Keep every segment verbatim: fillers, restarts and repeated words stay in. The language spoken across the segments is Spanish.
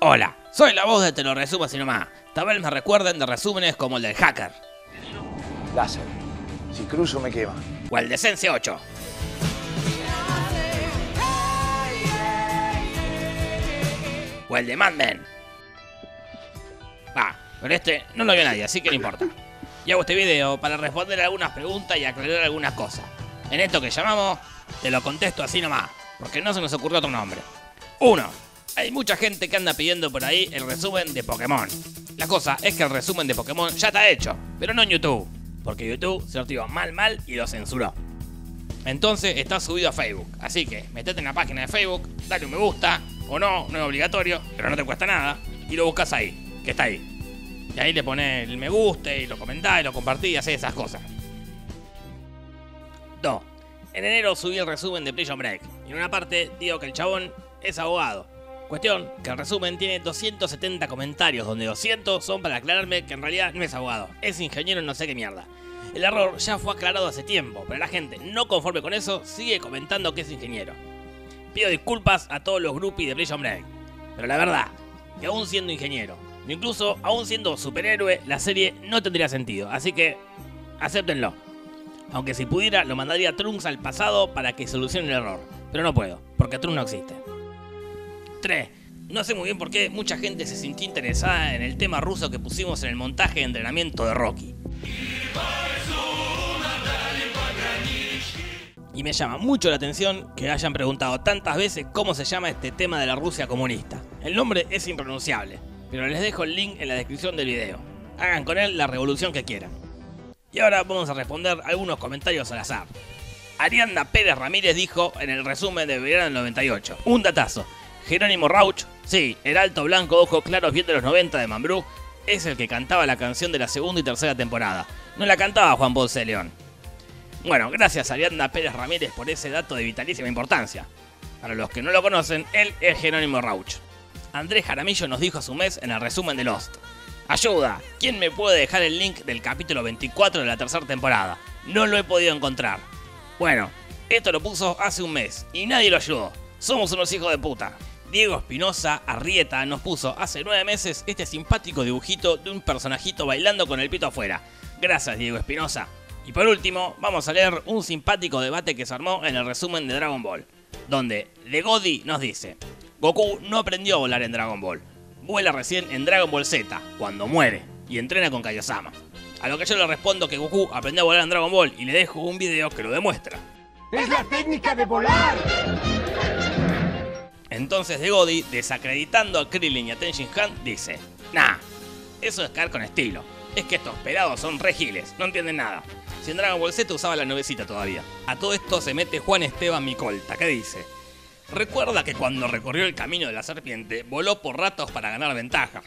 Hola, soy la voz de Te lo resumo así nomás. Tal vez me recuerden de resúmenes como el del Hacker. Láser, si cruzo me quema. O el de Sense ocho. O el de Mad Men. Ah, pero este no lo vio nadie, así que no importa. Y hago este video para responder algunas preguntas y aclarar algunas cosas. En esto que llamamos, te lo contesto así nomás, porque no se nos ocurrió otro nombre. uno. Hay mucha gente que anda pidiendo por ahí el resumen de Pokémon. La cosa es que el resumen de Pokémon ya está hecho, pero no en YouTube, porque YouTube se lo tiró mal mal y lo censuró. Entonces está subido a Facebook, así que metete en la página de Facebook, dale un me gusta, o no, no es obligatorio, pero no te cuesta nada, y lo buscas ahí, que está ahí. Y ahí le pones el me gusta, y lo comentás, y lo compartís, y hacés esas cosas. dos. En enero subí el resumen de Prison Break, y en una parte digo que el chabón es abogado. Cuestión que el resumen tiene doscientos setenta comentarios, donde doscientos son para aclararme que en realidad no es abogado, es ingeniero no sé qué mierda. El error ya fue aclarado hace tiempo, pero la gente no conforme con eso sigue comentando que es ingeniero. Pido disculpas a todos los groupies de Prison Break, pero la verdad, que aún siendo ingeniero, incluso aún siendo superhéroe, la serie no tendría sentido, así que acéptenlo. Aunque si pudiera lo mandaría a Trunks al pasado para que solucione el error, pero no puedo, porque Trunks no existe. tres. No sé muy bien por qué mucha gente se sintió interesada en el tema ruso que pusimos en el montaje de entrenamiento de Rocky. Y me llama mucho la atención que hayan preguntado tantas veces cómo se llama este tema de la Rusia comunista. El nombre es impronunciable, pero les dejo el link en la descripción del video. Hagan con él la revolución que quieran. Y ahora vamos a responder algunos comentarios al azar. Arianda Pérez Ramírez dijo en el resumen de Verano del noventa y ocho. Un datazo. Jerónimo Rauch, sí, el alto blanco de ojos claros bien de los noventa de Mambrú, es el que cantaba la canción de la segunda y tercera temporada. No la cantaba Juan Ponce de León. Bueno, gracias a Arianda Pérez Ramírez por ese dato de vitalísima importancia. Para los que no lo conocen, él es Jerónimo Rauch. Andrés Jaramillo nos dijo hace un mes en el resumen de Lost. Ayuda, ¿quién me puede dejar el link del capítulo veinticuatro de la tercera temporada? No lo he podido encontrar. Bueno, esto lo puso hace un mes y nadie lo ayudó. Somos unos hijos de puta. Diego Espinosa Arrieta nos puso hace nueve meses este simpático dibujito de un personajito bailando con el pito afuera. Gracias, Diego Espinosa. Y por último, vamos a leer un simpático debate que se armó en el resumen de Dragon Ball, donde The Godi nos dice: Goku no aprendió a volar en Dragon Ball, vuela recién en Dragon Ball Z, cuando muere, y entrena con Kaiosama. A lo que yo le respondo que Goku aprendió a volar en Dragon Ball y le dejo un video que lo demuestra. ¡Es la técnica de volar! Entonces The Godi, desacreditando a Krillin y a Tien Shinhan, dice: Nah, eso es caer con estilo. Es que estos pelados son regiles, no entienden nada. Si en Dragon Ball Z usaba la nubecita todavía. A todo esto se mete Juan Esteban Micolta, que dice: Recuerda que cuando recorrió el camino de la serpiente, voló por ratos para ganar ventaja.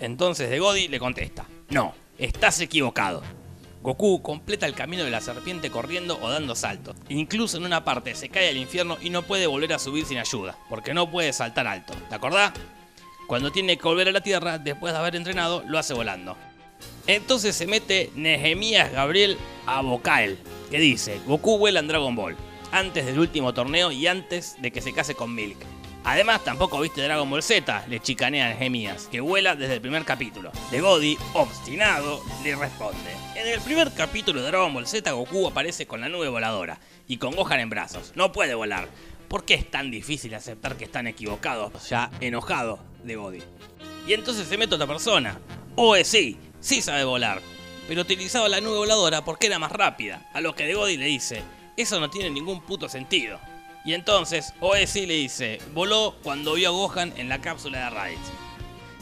Entonces The Godi le contesta: No, estás equivocado. Goku completa el camino de la serpiente corriendo o dando saltos. Incluso en una parte se cae al infierno y no puede volver a subir sin ayuda, porque no puede saltar alto, ¿te acordás? Cuando tiene que volver a la tierra, después de haber entrenado, lo hace volando. Entonces se mete Nehemías Gabriel a Bocael, que dice: Goku vuela en Dragon Ball, antes del último torneo y antes de que se case con Milk. Además tampoco viste Dragon Ball Z, le chicanea a Nehemías, que vuela desde el primer capítulo. The Godi, obstinado, le responde: En el primer capítulo de Dragon Ball Z, Goku aparece con la nube voladora y con Gohan en brazos, no puede volar. ¿Por qué es tan difícil aceptar que están equivocados? Ya enojado The Godi. Y entonces se mete otra persona: Oe sí, sí sabe volar, pero utilizaba la nube voladora porque era más rápida. A lo que The Godi le dice: Eso no tiene ningún puto sentido. Y entonces Oesi le dice: Voló cuando vio a Gohan en la cápsula de Raditz.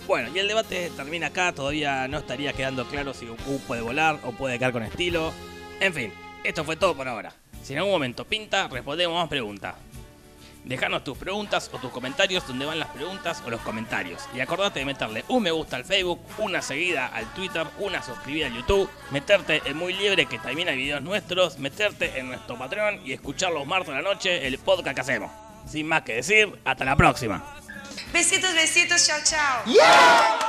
Bueno, y el debate termina acá. Todavía no estaría quedando claro si Goku puede volar o puede caer con estilo. En fin, esto fue todo por ahora. Si en algún momento pinta, respondemos más preguntas. Dejanos tus preguntas o tus comentarios donde van las preguntas o los comentarios. Y acordate de meterle un me gusta al Facebook, una seguida al Twitter, una suscribida al YouTube, meterte en Muy Libre que termina videos nuestros, meterte en nuestro Patreon y escuchar los martes a la noche el podcast que hacemos. Sin más que decir, hasta la próxima. Besitos, besitos, chao, chao. Yeah.